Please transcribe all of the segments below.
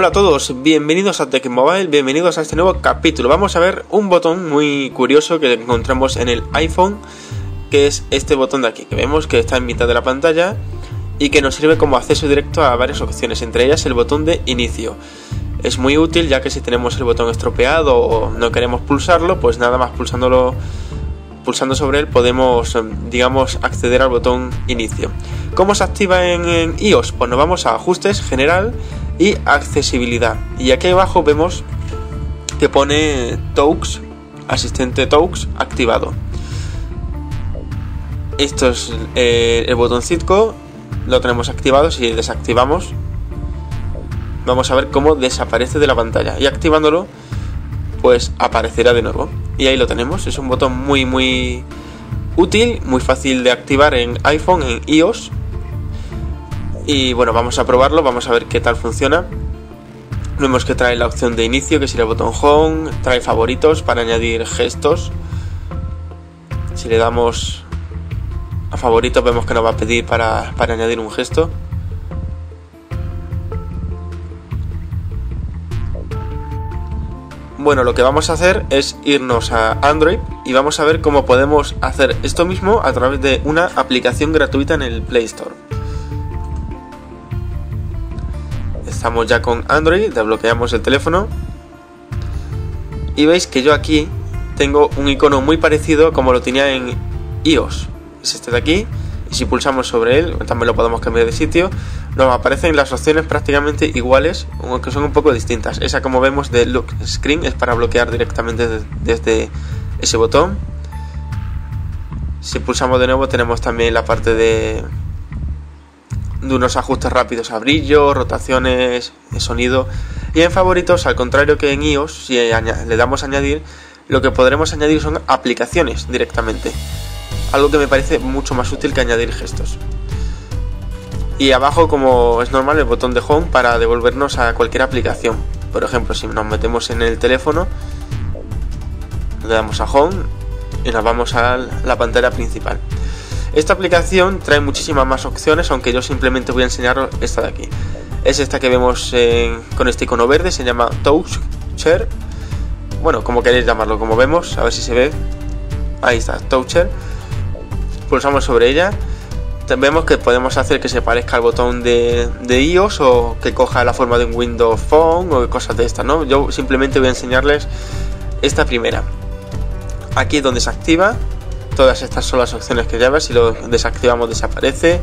Hola a todos, bienvenidos a TechMobile, bienvenidos a este nuevo capítulo. Vamos a ver un botón muy curioso que encontramos en el iPhone, que es este botón de aquí, que vemos que está en mitad de la pantalla y que nos sirve como acceso directo a varias opciones, entre ellas el botón de inicio. Es muy útil ya que si tenemos el botón estropeado o no queremos pulsarlo, pues nada más pulsando sobre él podemos, digamos, acceder al botón inicio. ¿Cómo se activa en iOS? Pues nos vamos a ajustes, general y accesibilidad. Y aquí abajo vemos que pone Touch, asistente Touch activado. Esto es el botoncito, lo tenemos activado. Si desactivamos, vamos a ver cómo desaparece de la pantalla, y activándolo pues aparecerá de nuevo. Y ahí lo tenemos, es un botón muy útil, muy fácil de activar en iPhone, en iOS. Y bueno, vamos a probarlo, vamos a ver qué tal funciona. Vemos que trae la opción de inicio, que sería el botón Home, trae favoritos para añadir gestos. Si le damos a favoritos vemos que nos va a pedir para añadir un gesto. Bueno, lo que vamos a hacer es irnos a Android y vamos a ver cómo podemos hacer esto mismo a través de una aplicación gratuita en el Play Store. Estamos ya con Android, desbloqueamos el teléfono y veis que yo aquí tengo un icono muy parecido como lo tenía en iOS. Es este de aquí, y si pulsamos sobre él, también lo podemos cambiar de sitio, nos aparecen las opciones prácticamente iguales, aunque son un poco distintas. Esa, como vemos, de Lock Screen es para bloquear directamente desde ese botón. Si pulsamos de nuevo tenemos también la parte de unos ajustes rápidos a brillo, rotaciones, sonido. Y en favoritos, al contrario que en iOS, si le damos a añadir, lo que podremos añadir son aplicaciones directamente. Algo que me parece mucho más útil que añadir gestos. Y abajo, como es normal, el botón de Home para devolvernos a cualquier aplicación. Por ejemplo, si nos metemos en el teléfono, le damos a Home y nos vamos a la pantalla principal. Esta aplicación trae muchísimas más opciones, aunque yo simplemente voy a enseñaros esta de aquí. Es esta que vemos con este icono verde, se llama Toucher. Bueno, como queréis llamarlo, como vemos, a ver si se ve. Ahí está, Toucher. Pulsamos sobre ella, vemos que podemos hacer que se parezca al botón de iOS o que coja la forma de un Windows Phone o cosas de estas, ¿no? Yo simplemente voy a enseñarles esta primera. Aquí es donde se activa, todas estas son las opciones que ya ves, si lo desactivamos desaparece,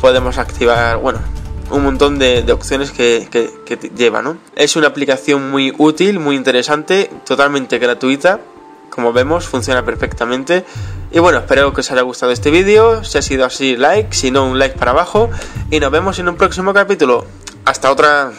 podemos activar, bueno, un montón de opciones que lleva, ¿no? Es una aplicación muy útil, muy interesante, totalmente gratuita. Como vemos, funciona perfectamente. Y bueno, espero que os haya gustado este vídeo. Si ha sido así, like, si no, un like para abajo. Y nos vemos en un próximo capítulo. Hasta otra.